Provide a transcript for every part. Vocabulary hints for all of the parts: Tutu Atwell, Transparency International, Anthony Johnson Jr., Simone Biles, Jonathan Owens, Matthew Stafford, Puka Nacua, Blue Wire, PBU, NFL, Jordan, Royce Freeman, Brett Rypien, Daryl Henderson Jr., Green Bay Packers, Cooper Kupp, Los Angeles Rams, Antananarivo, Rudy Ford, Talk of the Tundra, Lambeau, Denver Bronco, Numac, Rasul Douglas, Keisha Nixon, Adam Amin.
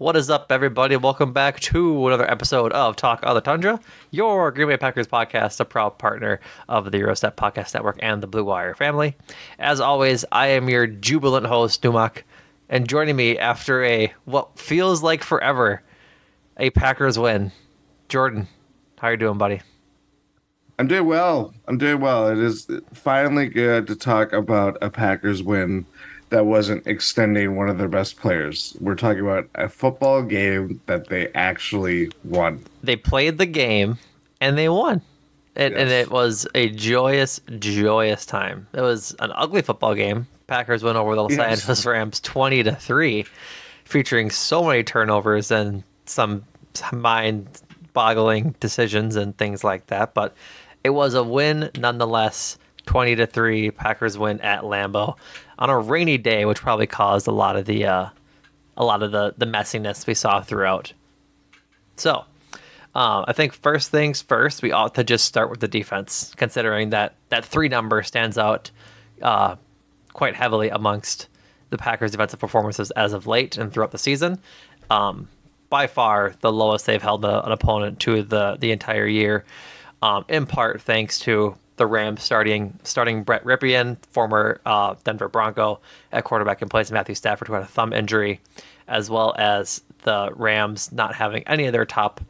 What is up, everybody? Welcome back to another episode of Talk of the Tundra, your Green Bay Packers podcast, a proud partner of the Gyro Step Podcast Network and the Blue Wire family. As always, I am your jubilant host, Numac, and joining me after what feels like forever, a Packers win, Jordan. How are you doing, buddy? I'm doing well. It is finally good to talk about a Packers win that wasn't extending one of their best players. We're talking about a football game that they actually won. They played the game, and they won. And it was a joyous, joyous time. It was an ugly football game. Packers went over the Los Angeles Rams 20-3, featuring so many turnovers and some mind-boggling decisions and things like that. But it was a win nonetheless. 20-3, Packers win at Lambeau on a rainy day, which probably caused a lot of the the messiness we saw throughout. So, I think first things first, we ought to just start with the defense, considering that three number stands out quite heavily amongst the Packers' defensive performances as of late and throughout the season. By far, the lowest they've held an opponent to the entire year, in part thanks to the Rams starting Brett Rypien, former Denver Bronco, at quarterback in place of Matthew Stafford, who had a thumb injury, as well as the Rams not having any of their top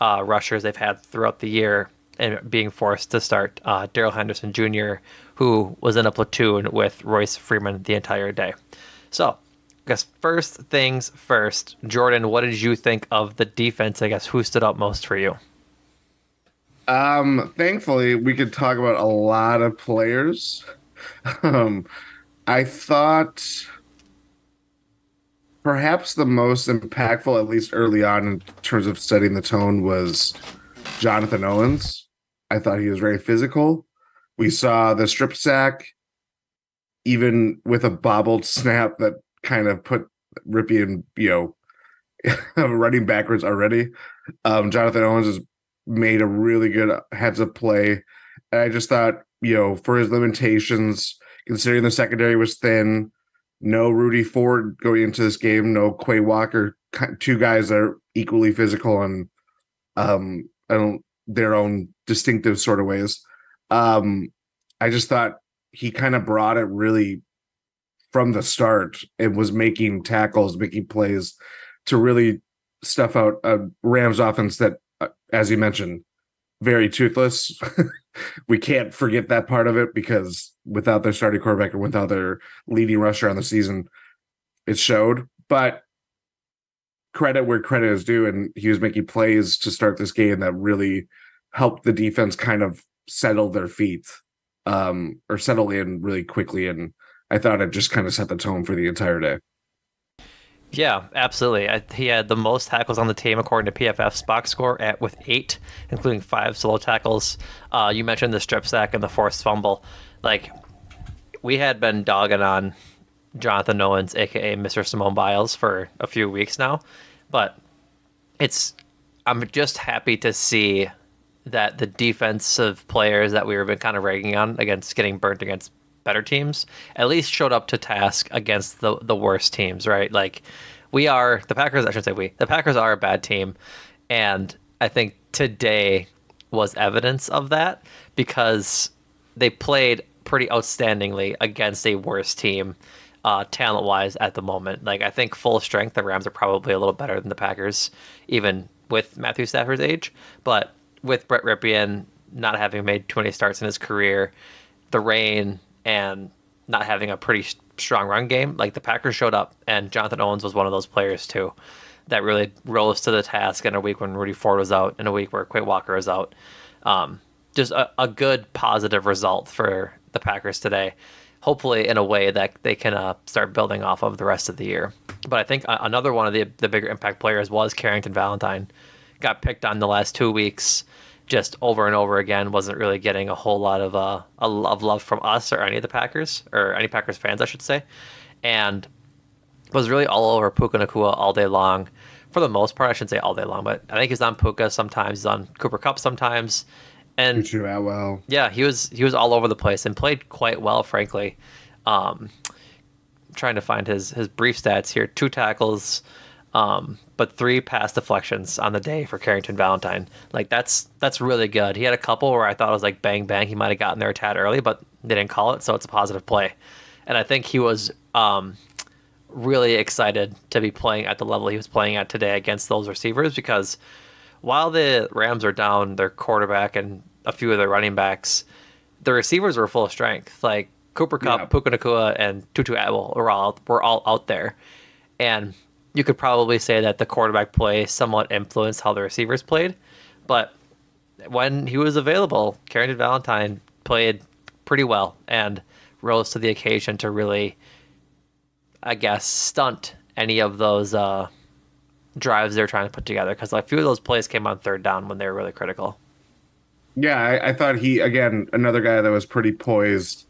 rushers they've had throughout the year and being forced to start Daryl Henderson Jr., who was in a platoon with Royce Freeman the entire day. So, I guess first things first, Jordan, what did you think of the defense? I guess who stood out most for you? Thankfully, we could talk about a lot of players. I thought perhaps the most impactful, at least early on in terms of setting the tone, was Jonathan Owens. I thought he was very physical. We saw the strip sack, even with a bobbled snap that kind of put Rypien, running backwards already. Jonathan Owens is made a really good heads-up play. And I just thought, for his limitations, considering the secondary was thin, no Rudy Ford going into this game, no Quay Walker, two guys that are equally physical and their own distinctive sort of ways. I just thought he kind of brought it really from the start and was making tackles, making plays to really stuff out a Rams offense that, as you mentioned, very toothless. We can't forget that part of it, because without their starting quarterback and without their leading rusher on the season, it showed. But credit where credit is due, and he was making plays to start this game that really helped the defense kind of settle their feet, or settle in really quickly. And I thought it just kind of set the tone for the entire day. Yeah, absolutely. He had the most tackles on the team, according to PFF's box score, with 8, including 5 solo tackles. You mentioned the strip sack and the forced fumble. Like, we had been dogging on Jonathan Owens, a.k.a. Mr. Simone Biles, for a few weeks now. But I'm just happy to see that the defensive players that we were kind of ragging on against getting burnt against better teams at least showed up to task against the worst teams, right? Like, the Packers are a bad team, and I think today was evidence of that, because they played pretty outstandingly against a worse team, talent-wise at the moment. Like, I think full strength, the Rams are probably a little better than the Packers, even with Matthew Stafford's age, but with Brett Rypien not having made 20 starts in his career, the rain, and not having a pretty strong run game, like, the Packers showed up, and Jonathan Owens was one of those players too that really rose to the task in a week when Rudy Ford was out, in a week where Quay Walker was out. Just a good positive result for the Packers today, hopefully in a way that they can start building off of the rest of the year. But I think another one of the bigger impact players was Carrington Valentine. Got picked on the last 2 weeks, just over and over again, wasn't really getting a whole lot of love from us or any of the Packers, or any Packers fans, I should say, and was really all over Puka Nacua all day long, for the most part. I shouldn't say all day long, but I think he's on Puka sometimes, he's on Cooper Kupp sometimes, and Tutu Atwell. Yeah, he was all over the place and played quite well, frankly. Trying to find his brief stats here: 2 tackles, But 3 pass deflections on the day for Carrington Valentine. Like, that's really good. He had a couple where I thought it was like bang, bang. He might have gotten there a tad early, but they didn't call it, so it's a positive play. And I think he was really excited to be playing at the level he was playing at today against those receivers, because while the Rams are down their quarterback and a few of their running backs, the receivers were full of strength. Like Cooper Kupp, yeah, Puka Nacua, and Tutu Atwell were all out there. And you could probably say that the quarterback play somewhat influenced how the receivers played. But when he was available, Carrington Valentine played pretty well and rose to the occasion to really, I guess, stunt any of those drives they're trying to put together, because a few of those plays came on third down when they were really critical. Yeah, I thought he, again, another guy that was pretty poised,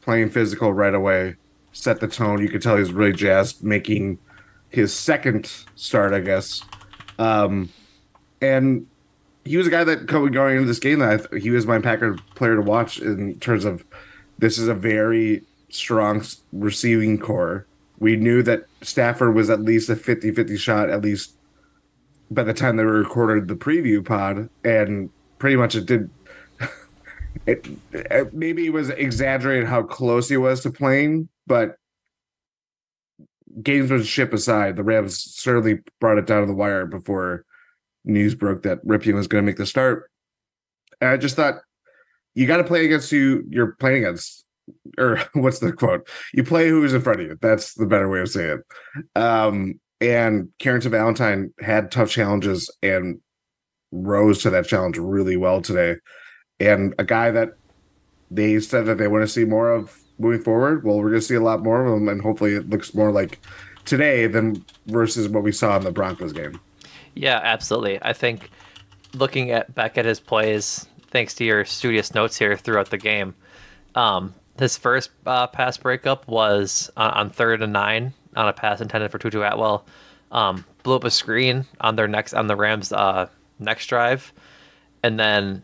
playing physical right away, set the tone. You could tell he was really jazzed, making his second start, I guess. And he was a guy that, going into this game, that he was my Packer player to watch in terms of, this is a very strong receiving core. We knew that Stafford was at least a 50-50 shot, at least by the time they recorded the preview pod, and pretty much it did. It maybe it was exaggerated how close he was to playing, but gamesmanship aside, the Rams certainly brought it down to the wire before news broke that Rypien was going to make the start. And I just thought, you got to play against who you're playing against. Or what's the quote? You play who's in front of you. That's the better way of saying it. And Carrington Valentine had tough challenges and rose to that challenge really well today. And a guy that they said that they want to see more of moving forward. Well, we're going to see a lot more of him, and hopefully it looks more like today than versus what we saw in the Broncos game. Yeah, absolutely. I think looking back at his plays, thanks to your studious notes here throughout the game, his first pass breakup was on 3rd and 9 on a pass intended for Tutu Atwell. Blew up a screen on the Rams' next drive, and then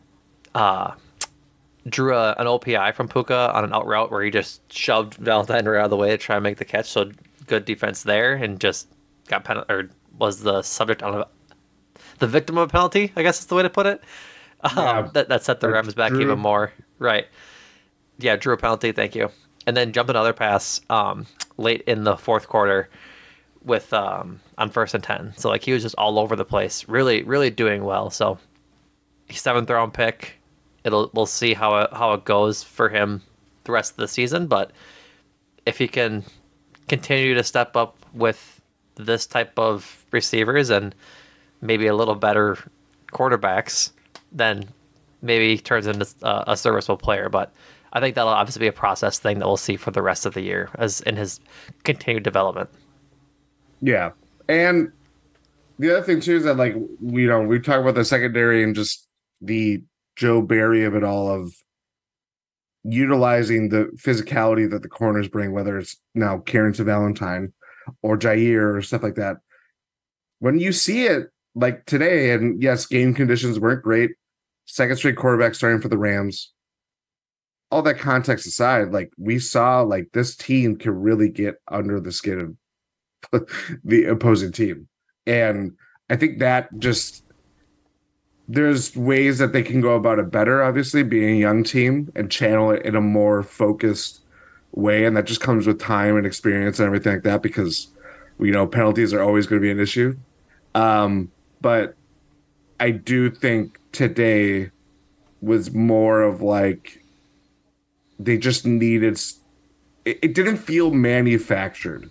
drew an OPI from Puka on an out route where he just shoved Valentine right out of the way to try and make the catch. So good defense there, and just got was the subject of the victim of a penalty, I guess is the way to put it. Yeah, that set the Rams back even more. Right. Yeah, drew a penalty, thank you. And then jumped another pass late in the fourth quarter with on 1st and 10. So like he was just all over the place, really, really doing well. So 7th round pick. We'll see how it goes for him the rest of the season. But if he can continue to step up with this type of receivers and maybe a little better quarterbacks, then maybe he turns into a serviceable player. But I think that'll obviously be a process thing that we'll see for the rest of the year as in his continued development. Yeah. And the other thing too is that, like, we talk about the secondary and just the Joe Barry of it all, of utilizing the physicality that the corners bring, whether it's now Carrington Valentine or Jaire or stuff like that. When you see it like today, and yes, game conditions weren't great, second straight quarterback starting for the Rams, all that context aside, like we saw, like this team can really get under the skin of the opposing team. And I think that just, there's ways that they can go about it better, obviously being a young team, and channel it in a more focused way. And that just comes with time and experience and everything like that, because, you know, penalties are always going to be an issue. But I do think today was more of like, they just needed, it didn't feel manufactured.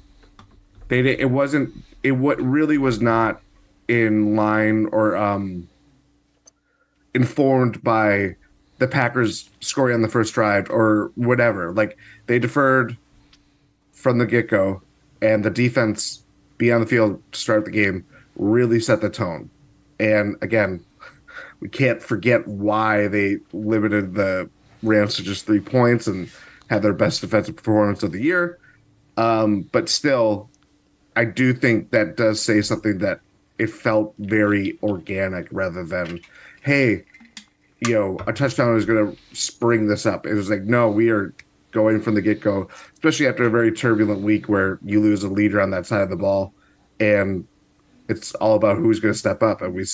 What really was not in line or informed by the Packers scoring on the first drive or whatever. Like, they deferred from the get-go, and the defense being on the field to start the game really set the tone. And again, we can't forget why they limited the Rams to just 3 points and had their best defensive performance of the year. But still, I do think that does say something, that it felt very organic rather than, hey, you know, a touchdown is going to spring this up. It was like, no, we are going from the get-go, especially after a very turbulent week where you lose a leader on that side of the ball. And it's all about who's going to step up, and we've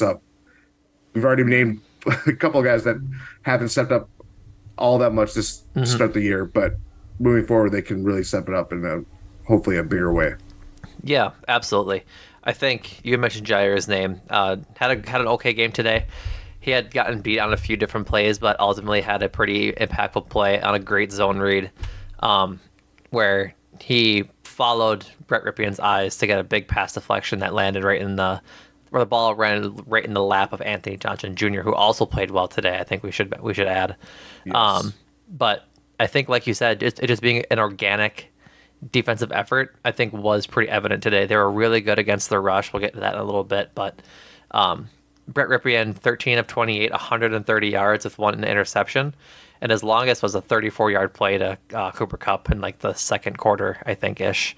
already named a couple of guys that haven't stepped up all that much this start the year, but moving forward, they can really step it up in hopefully a bigger way. Yeah, absolutely. I think you mentioned Jaire's name. Had an okay game today. He had gotten beat on a few different plays, but ultimately had a pretty impactful play on a great zone read, where he followed Brett Rypien's eyes to get a big pass deflection that landed right in the where the ball ran right in the lap of Anthony Johnson Jr., who also played well today. I think we should add, yes. But I think, like you said, it just being an organic defensive effort, I think, was pretty evident today. They were really good against the rush. We'll get to that in a little bit, but Brett Rypien, 13 of 28, 130 yards with one interception, and his longest was a 34-yard play to Cooper Kupp in like the second quarter, I think, ish.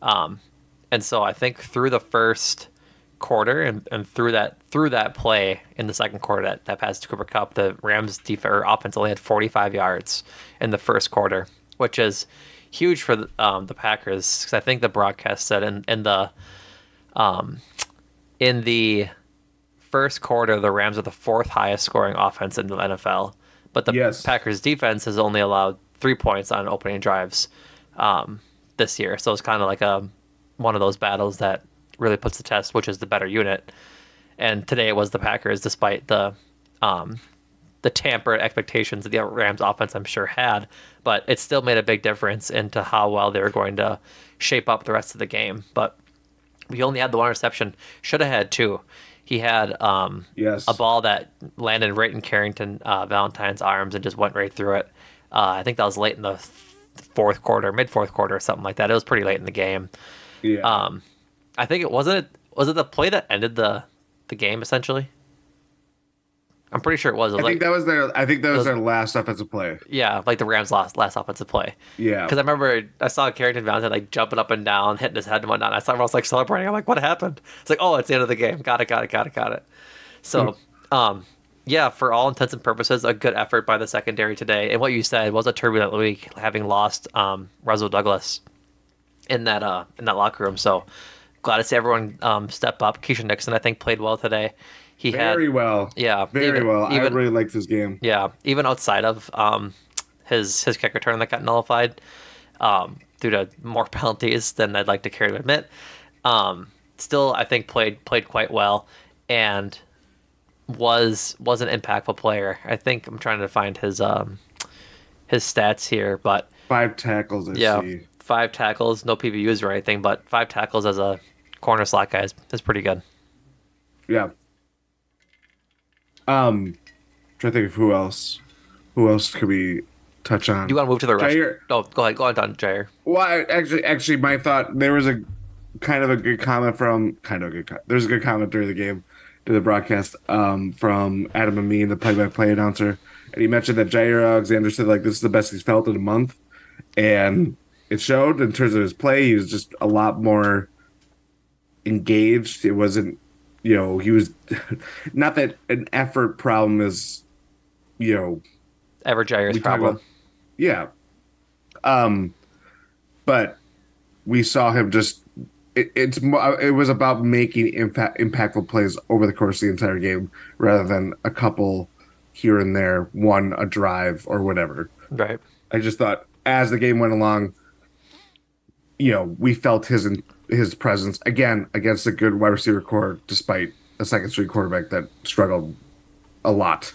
And so I think through the first quarter and through that play in the second quarter that pass to Cooper Kupp, the Rams' offense only had 45 yards in the first quarter, which is huge for the Packers, because I think the broadcast said in the first quarter, the Rams are the fourth highest scoring offense in the NFL, but the Packers defense has only allowed 3 points on opening drives this year. So it's kind of like one of those battles that really puts the test, which is the better unit. And today it was the Packers, despite the tampered expectations that the Rams offense, I'm sure, had, but it still made a big difference into how well they were going to shape up the rest of the game. But we only had the one interception. Should have had two. He had a ball that landed right in Carrington Valentine's arms and just went right through it. I think that was late in the mid fourth quarter or something like that. It was pretty late in the game. Yeah. I think was it the play that ended the game essentially? I'm pretty sure it was. I think that was their last offensive play. Yeah, like the Rams' last offensive play. Yeah. Because I remember I saw Carrington Valentine like jumping up and down, hitting his head and whatnot. I saw him, I was like celebrating. I'm like, what happened? It's like, oh, it's the end of the game. Got it. So, yeah, for all intents and purposes, a good effort by the secondary today. And what you said was a turbulent week, having lost Rasul Douglas in that locker room. So glad to see everyone step up. Keisha Nixon, I think, played well today. I really liked his game. Yeah, even outside of his kick return that got nullified due to more penalties than I'd like to care to admit. Still, I think played quite well and was an impactful player. I think I'm trying to find his stats here, but 5 tackles. I see. 5 tackles, no PBUs or anything, but 5 tackles as a corner slot guy is pretty good. Yeah. Trying to think of who else could we touch on. You want to move to the rush? No, go ahead, Jaire. Well, actually, my thought there was a good comment during the game, during the broadcast, from Adam Amin, the play-by-play announcer, and he mentioned that Jaire Alexander said like this is the best he's felt in a month, and it showed in terms of his play. He was just a lot more engaged. It wasn't. You know, he was not that an effort problem is, you know, ever Jaire's problem. But we saw him just. It was about making impactful plays over the course of the entire game, rather than a couple here and there, one a drive or whatever. Right. I just thought as the game went along, you know, we felt his presence again against a good wide receiver core, despite a second-string quarterback that struggled a lot.